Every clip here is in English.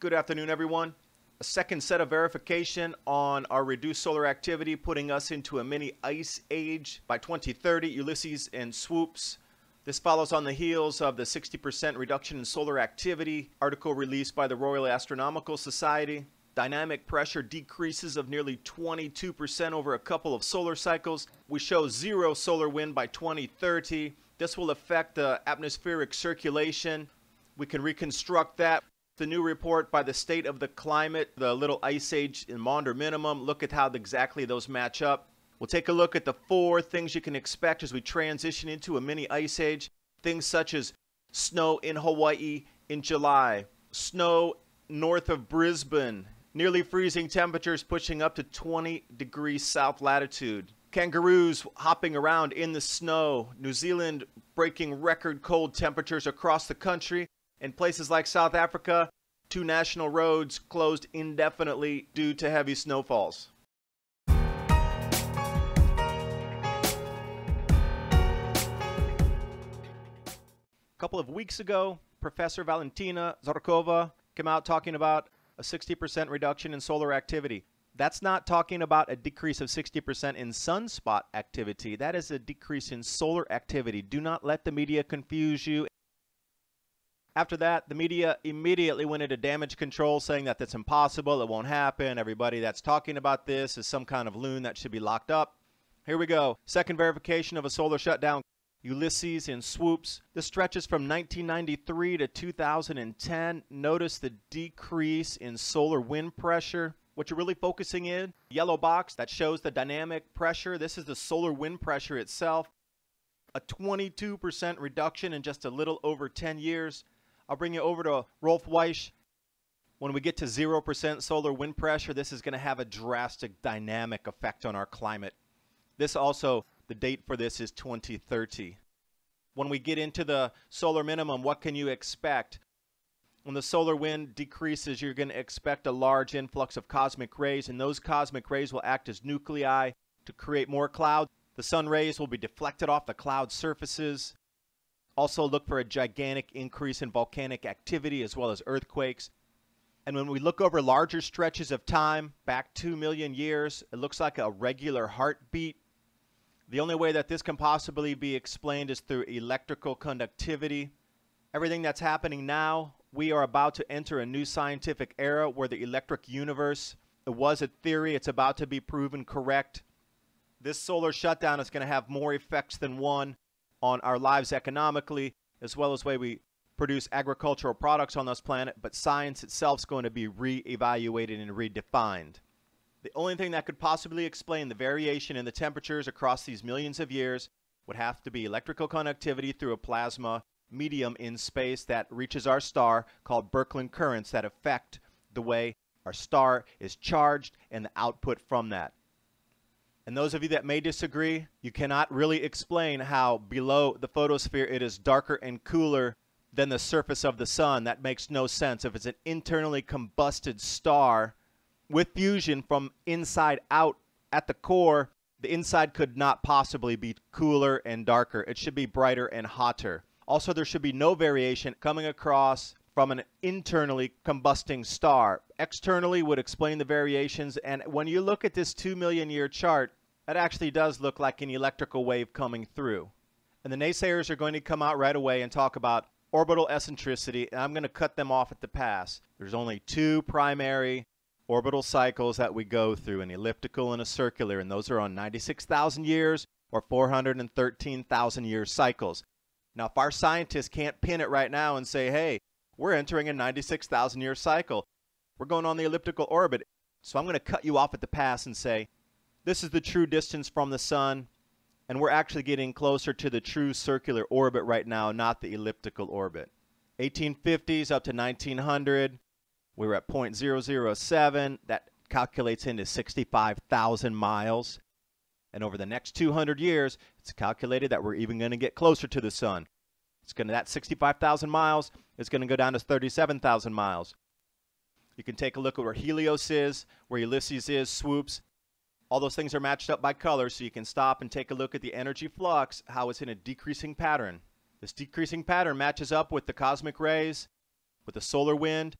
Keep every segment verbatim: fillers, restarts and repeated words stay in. Good afternoon, everyone. A second set of verification on our reduced solar activity, putting us into a mini ice age by twenty thirty, Ulysses and Swoops. This follows on the heels of the sixty percent reduction in solar activity article released by the Royal Astronomical Society. Dynamic pressure decreases of nearly twenty-two percent over a couple of solar cycles. We show zero solar wind by twenty thirty. This will affect the atmospheric circulation. We can reconstruct that. The new report by the State of the Climate, the little ice age in Maunder Minimum, look at how exactly those match up. We'll take a look at the four things you can expect as we transition into a mini ice age. Things such as snow in Hawaii in July, snow north of Brisbane, nearly freezing temperatures pushing up to twenty degrees south latitude. Kangaroos hopping around in the snow. New Zealand breaking record cold temperatures across the country. In places like South Africa, two national roads closed indefinitely due to heavy snowfalls. A couple of weeks ago, Professor Valentina Zorkova came out talking about a sixty percent reduction in solar activity. That's not talking about a decrease of sixty percent in sunspot activity. That is a decrease in solar activity. Do not let the media confuse you. After that, the media immediately went into damage control, saying that that's impossible, it won't happen, everybody that's talking about this is some kind of loon that should be locked up. Here we go. Second verification of a solar shutdown. Ulysses and Swoops. This stretches from nineteen ninety-three to two thousand ten. Notice the decrease in solar wind pressure. What you're really focusing in, yellow box, that shows the dynamic pressure. This is the solar wind pressure itself. A twenty-two percent reduction in just a little over ten years. I'll bring you over to Rolf Witzsche. When we get to zero percent solar wind pressure, this is going to have a drastic dynamic effect on our climate. This also, the date for this is twenty thirty. When we get into the solar minimum, what can you expect? When the solar wind decreases, you're going to expect a large influx of cosmic rays, and those cosmic rays will act as nuclei to create more clouds. The sun rays will be deflected off the cloud surfaces. Also look for a gigantic increase in volcanic activity as well as earthquakes. And when we look over larger stretches of time, back two million years, it looks like a regular heartbeat. The only way that this can possibly be explained is through electrical conductivity. Everything that's happening now, we are about to enter a new scientific era where the electric universe, it was a theory, it's about to be proven correct. This solar shutdown is going to have more effects than one on our lives economically, as well as the way we produce agricultural products on this planet, but science itself is going to be re-evaluated and redefined. The only thing that could possibly explain the variation in the temperatures across these millions of years would have to be electrical conductivity through a plasma medium in space that reaches our star called Birkeland currents that affect the way our star is charged and the output from that. And those of you that may disagree, you cannot really explain how below the photosphere it is darker and cooler than the surface of the sun. That makes no sense. If it's an internally combusted star with fusion from inside out at the core, the inside could not possibly be cooler and darker. It should be brighter and hotter. Also, there should be no variation coming across from an internally combusting star. Externally would explain the variations, and when you look at this two million year chart, that actually does look like an electrical wave coming through. And the naysayers are going to come out right away and talk about orbital eccentricity, and I'm going to cut them off at the pass. There's only two primary orbital cycles that we go through, an elliptical and a circular, and those are on ninety-six thousand years or four hundred thirteen thousand year cycles. Now, if our scientists can't pin it right now and say, hey, we're entering a ninety-six thousand year cycle. We're going on the elliptical orbit. So I'm going to cut you off at the pass and say, this is the true distance from the sun, and we're actually getting closer to the true circular orbit right now, not the elliptical orbit. eighteen fifties up to nineteen hundred, we were at zero point zero zero seven. That calculates into sixty-five thousand miles. And over the next two hundred years, it's calculated that we're even going to get closer to the sun. It's going to, that sixty-five thousand miles is going to go down to thirty-seven thousand miles. You can take a look at where Helios is, where Ulysses is, Swoops. All those things are matched up by color, so you can stop and take a look at the energy flux, how it's in a decreasing pattern. This decreasing pattern matches up with the cosmic rays, with the solar wind,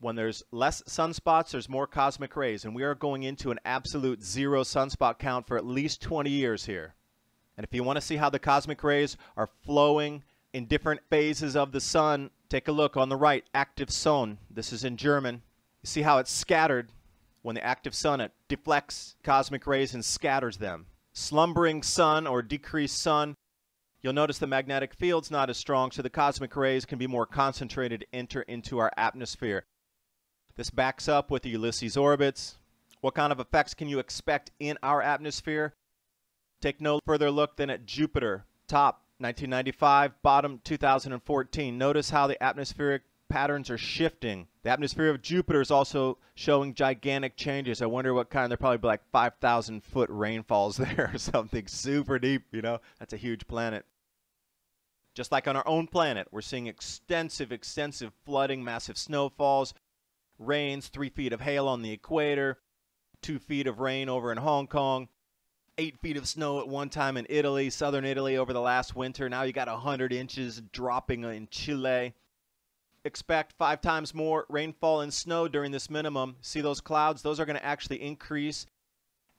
When there's less sunspots, there's more cosmic rays, and we are going into an absolute zero sunspot count for at least twenty years here. And if you want to see how the cosmic rays are flowing in different phases of the sun, take a look on the right, active Sonne. This is in German. You see how it's scattered when the active sun, it deflects cosmic rays and scatters them. Slumbering sun or decreased sun, you'll notice the magnetic field's not as strong, so the cosmic rays can be more concentrated to enter into our atmosphere. This backs up with the Ulysses orbits. What kind of effects can you expect in our atmosphere? Take no further look than at Jupiter. Top, nineteen ninety-five, bottom, two thousand fourteen. Notice how the atmospheric patterns are shifting. The atmosphere of Jupiter is also showing gigantic changes. I wonder what kind. They're probably like five thousand foot rainfalls there or something super deep, you know. That's a huge planet. Just like on our own planet, we're seeing extensive, extensive flooding, massive snowfalls, rains, three feet of hail on the equator, two feet of rain over in Hong Kong, eight feet of snow at one time in Italy, southern Italy over the last winter. Now you got one hundred inches dropping in Chile. Expect five times more rainfall and snow during this minimum. See those clouds? Those are going to actually increase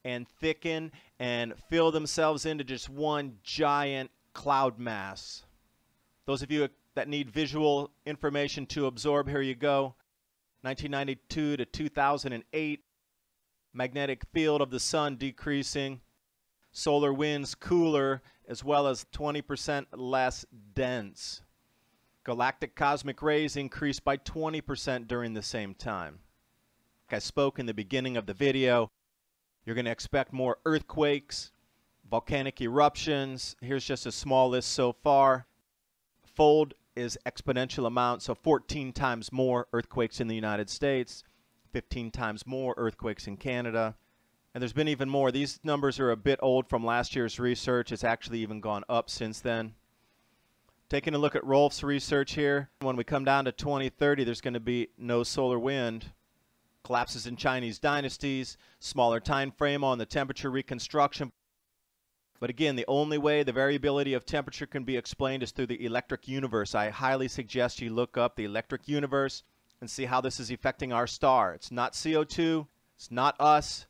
and thicken and fill themselves into just one giant cloud mass. Those of you that need visual information to absorb, here you go. nineteen ninety-two to two thousand eight, magnetic field of the sun decreasing, solar winds cooler, as well as twenty percent less dense. Galactic cosmic rays increased by twenty percent during the same time. Like I spoke in the beginning of the video, you're going to expect more earthquakes, volcanic eruptions. Here's just a small list so far. Fold is exponential amount, so fourteen times more earthquakes in the United States, fifteen times more earthquakes in Canada, and there's been even more. These numbers are a bit old from last year's research. It's actually even gone up since then. Taking a look at Rolf's research here, when we come down to twenty thirty, there's going to be no solar wind, collapses in Chinese dynasties, smaller time frame on the temperature reconstruction. But again, the only way the variability of temperature can be explained is through the electric universe. I highly suggest you look up the electric universe and see how this is affecting our star. It's not C O two, it's not us,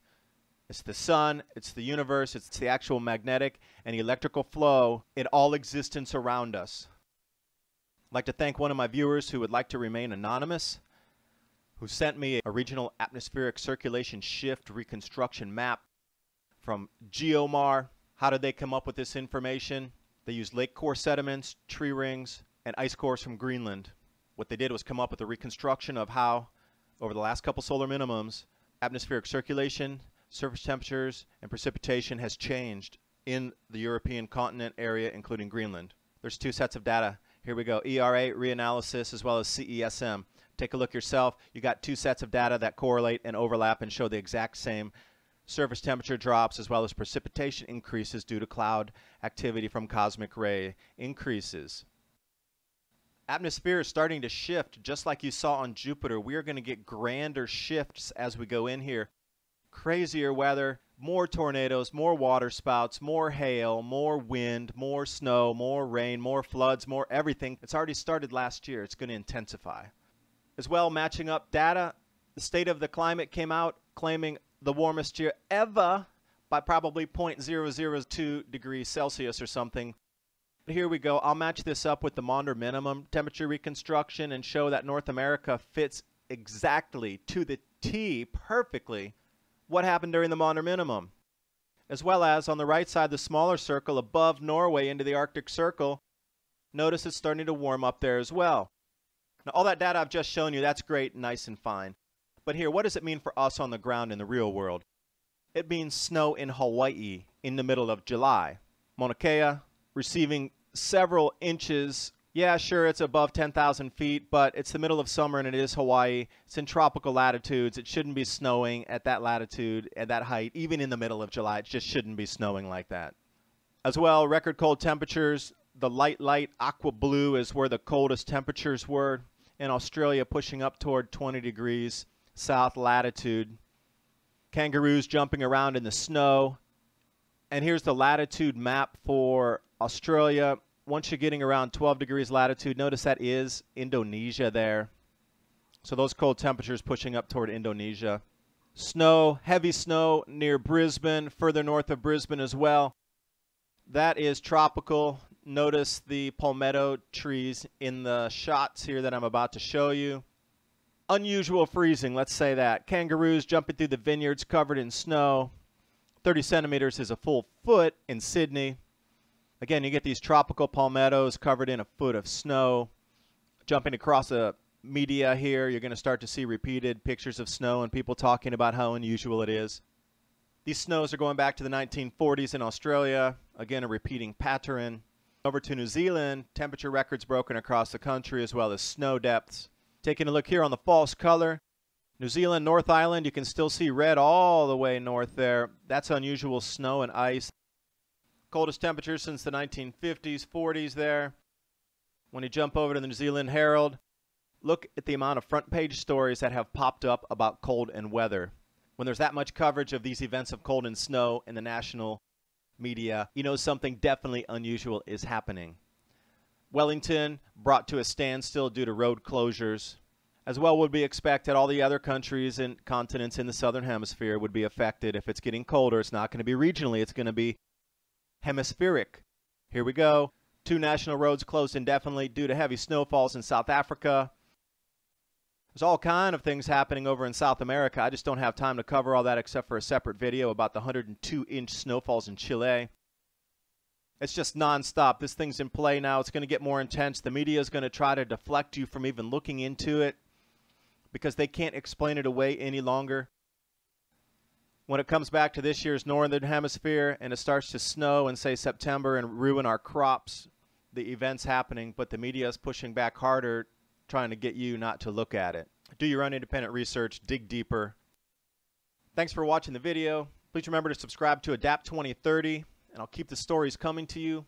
it's the sun, it's the universe, it's the actual magnetic and electrical flow in all existence around us. I'd like to thank one of my viewers who would like to remain anonymous, who sent me a regional atmospheric circulation shift reconstruction map from Geomar. How did they come up with this information? They used lake core sediments, tree rings, and ice cores from Greenland. What they did was come up with a reconstruction of how, over the last couple solar minimums, atmospheric circulation, surface temperatures, and precipitation has changed in the European continent area, including Greenland. There's two sets of data. Here we go, E R A reanalysis as well as C E S M. Take a look yourself. You got two sets of data that correlate and overlap and show the exact same surface temperature drops as well as precipitation increases due to cloud activity from cosmic ray increases. Atmosphere is starting to shift just like you saw on Jupiter. We are going to get grander shifts as we go in here. Crazier weather, more tornadoes, more water spouts, more hail, more wind, more snow, more rain, more floods, more everything. It's already started last year. It's going to intensify. As well, matching up data, the State of the Climate came out claiming the warmest year ever by probably zero point zero zero two degrees Celsius or something. Here we go. I'll match this up with the Maunder Minimum temperature reconstruction and show that North America fits exactly to the T perfectly what happened during the Maunder Minimum. As well as on the right side, the smaller circle above Norway into the Arctic Circle. Notice it's starting to warm up there as well. Now all that data I've just shown you, that's great, nice and fine. But here, what does it mean for us on the ground in the real world? It means snow in Hawaii in the middle of July. Mauna Kea receiving several inches. Yeah, sure, it's above ten thousand feet, but it's the middle of summer and it is Hawaii. It's in tropical latitudes. It shouldn't be snowing at that latitude, at that height, even in the middle of July. It just shouldn't be snowing like that. As well, record cold temperatures. The light, light aqua blue is where the coldest temperatures were in Australia, pushing up toward twenty degrees. South latitude, kangaroos jumping around in the snow. And here's the latitude map for Australia. Once you're getting around twelve degrees latitude, notice that is Indonesia there. So those cold temperatures pushing up toward Indonesia. Snow, heavy snow near Brisbane, further north of Brisbane as well. That is tropical. Notice the palmetto trees in the shots here that I'm about to show you. Unusual freezing, let's say that. Kangaroos jumping through the vineyards covered in snow. thirty centimeters is a full foot in Sydney. Again, you get these tropical palmettos covered in a foot of snow. Jumping across a media here, you're going to start to see repeated pictures of snow and people talking about how unusual it is. These snows are going back to the nineteen forties in Australia. Again, a repeating pattern. Over to New Zealand, temperature records broken across the country as well as snow depths. Taking a look here on the false color. New Zealand, North Island, you can still see red all the way north there. That's unusual snow and ice. Coldest temperatures since the nineteen fifties, forties there. When you jump over to the New Zealand Herald, look at the amount of front page stories that have popped up about cold and weather. When there's that much coverage of these events of cold and snow in the national media, you know something definitely unusual is happening. Wellington brought to a standstill due to road closures. As well would be expected, all the other countries and continents in the southern hemisphere would be affected. If it's getting colder, it's not going to be regionally, it's going to be hemispheric. Here we go. Two national roads closed indefinitely due to heavy snowfalls in South Africa. There's all kinds of things happening over in South America. I just don't have time to cover all that except for a separate video about the one hundred two inch snowfalls in Chile. It's just nonstop. This thing's in play now. It's going to get more intense. The media is going to try to deflect you from even looking into it because they can't explain it away any longer. When it comes back to this year's northern hemisphere and it starts to snow in, say, September and ruin our crops, the event's happening, but the media is pushing back harder, trying to get you not to look at it. Do your own independent research, dig deeper. Thanks for watching the video. Please remember to subscribe to Adapt twenty thirty, and I'll keep the stories coming to you.